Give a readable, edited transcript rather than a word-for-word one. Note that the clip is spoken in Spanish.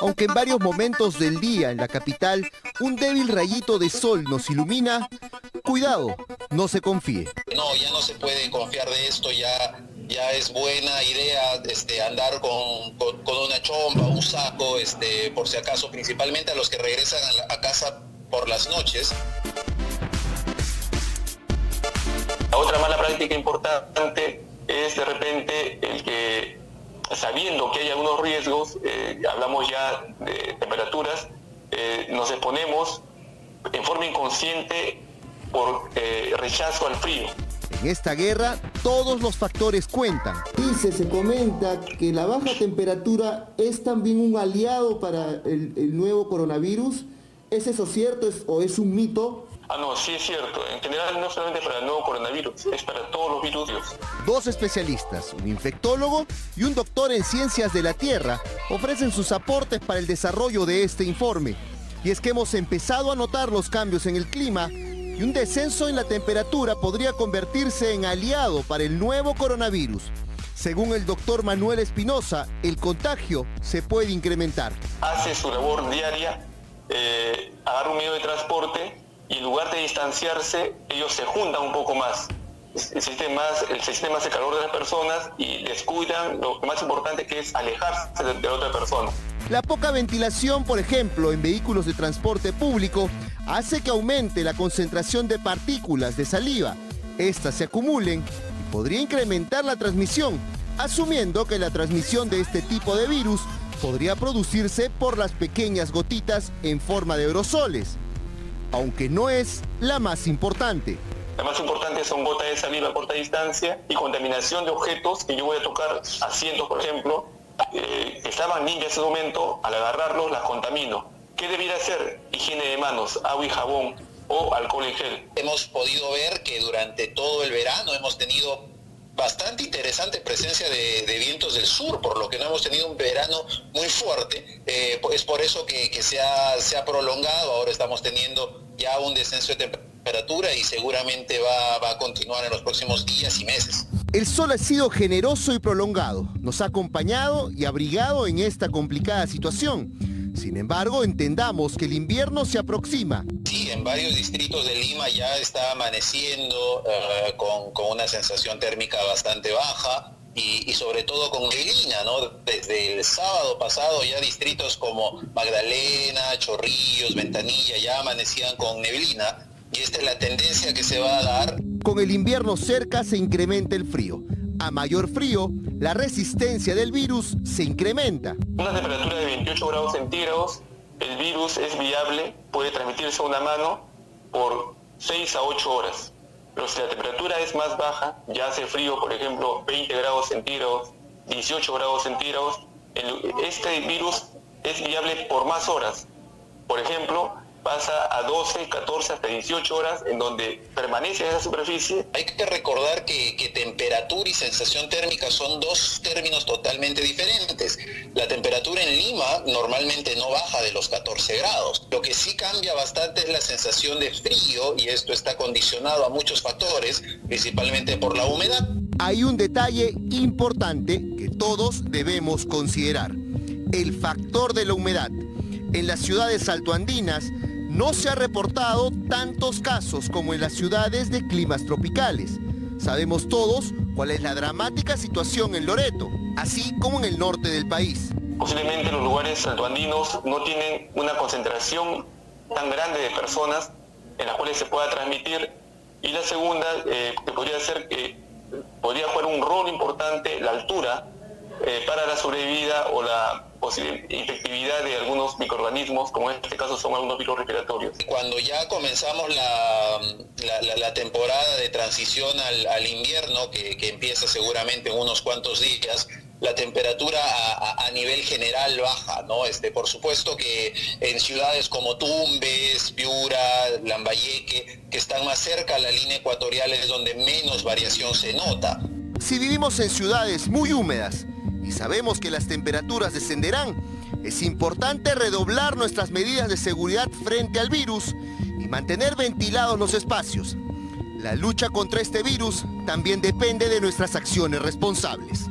aunque en varios momentos del día en la capital un débil rayito de sol nos ilumina, cuidado, no se confíe. No, ya no se puede confiar de esto, ya es buena idea andar con una chompa, un saco, por si acaso, principalmente a los que regresan a casa por las noches. Otra mala práctica importante es de repente el que, sabiendo que hay algunos riesgos, hablamos ya de temperaturas, nos exponemos en forma inconsciente por rechazo al frío. En esta guerra todos los factores cuentan. Se comenta que la baja temperatura es también un aliado para el nuevo coronavirus. ¿Es eso cierto o es un mito? Ah, no, sí es cierto. En general, no solamente para el nuevo coronavirus, es para todos los virus. Dos especialistas, un infectólogo y un doctor en ciencias de la tierra, ofrecen sus aportes para el desarrollo de este informe. Y es que hemos empezado a notar los cambios en el clima y un descenso en la temperatura podría convertirse en aliado para el nuevo coronavirus. Según el doctor Manuel Espinosa, el contagio se puede incrementar. Hace su labor diaria, agarra un medio de transporte, y en lugar de distanciarse, ellos se juntan un poco más. El sistema hace calor de las personas y descuidan lo más importante, que es alejarse de la otra persona. La poca ventilación, por ejemplo, en vehículos de transporte público, hace que aumente la concentración de partículas de saliva. Estas se acumulen y podría incrementar la transmisión, asumiendo que la transmisión de este tipo de virus podría producirse por las pequeñas gotitas en forma de aerosoles, aunque no es la más importante. La más importante son gotas de saliva a corta distancia y contaminación de objetos que yo voy a tocar, asientos por ejemplo, que estaban limpias en ese momento, al agarrarlos las contamino. ¿Qué debiera hacer? Higiene de manos, agua y jabón o alcohol en gel. Hemos podido ver que durante todo el verano hemos tenido bastante interesante presencia de vientos del sur, por lo que no hemos tenido un verano muy fuerte, es por eso que se ha prolongado. Ahora estamos teniendo ya un descenso de temperatura y seguramente va a continuar en los próximos días y meses. El sol ha sido generoso y prolongado, nos ha acompañado y abrigado en esta complicada situación. Sin embargo, entendamos que el invierno se aproxima. En varios distritos de Lima ya está amaneciendo con una sensación térmica bastante baja y sobre todo con neblina, ¿no? Desde el sábado pasado ya distritos como Magdalena, Chorrillos, Ventanilla ya amanecían con neblina y esta es la tendencia que se va a dar. Con el invierno cerca se incrementa el frío. A mayor frío, la resistencia del virus se incrementa. Una temperatura de 28 grados centígrados. El virus es viable, puede transmitirse a una mano por 6 a 8 horas. Pero si la temperatura es más baja, ya hace frío, por ejemplo, 20 grados centígrados, 18 grados centígrados, este virus es viable por más horas. Por ejemplo, pasa a 12, 14, hasta 18 horas, en donde permanece en esa superficie. Hay que recordar que temperatura y sensación térmica son dos términos totalmente diferentes. La temperatura en Lima normalmente no baja de los 14 grados. Lo que sí cambia bastante es la sensación de frío y esto está condicionado a muchos factores, principalmente por la humedad. Hay un detalle importante que todos debemos considerar, el factor de la humedad. En las ciudades altoandinas no se ha reportado tantos casos como en las ciudades de climas tropicales. Sabemos todos cuál es la dramática situación en Loreto, así como en el norte del país. Posiblemente los lugares altoandinos no tienen una concentración tan grande de personas en las cuales se pueda transmitir. Y la segunda, que podría ser que podría jugar un rol importante la altura para la sobrevida o la posible infectividad de algunos microorganismos, como en este caso son algunos virus respiratorios. Cuando ya comenzamos la temporada de transición al invierno, que empieza seguramente en unos cuantos días, la temperatura a nivel general baja, ¿no? Por supuesto que en ciudades como Tumbes, Viura, Lambayeque, que están más cerca a la línea ecuatorial, es donde menos variación se nota. Si vivimos en ciudades muy húmedas, y sabemos que las temperaturas descenderán, es importante redoblar nuestras medidas de seguridad frente al virus y mantener ventilados los espacios. La lucha contra este virus también depende de nuestras acciones responsables.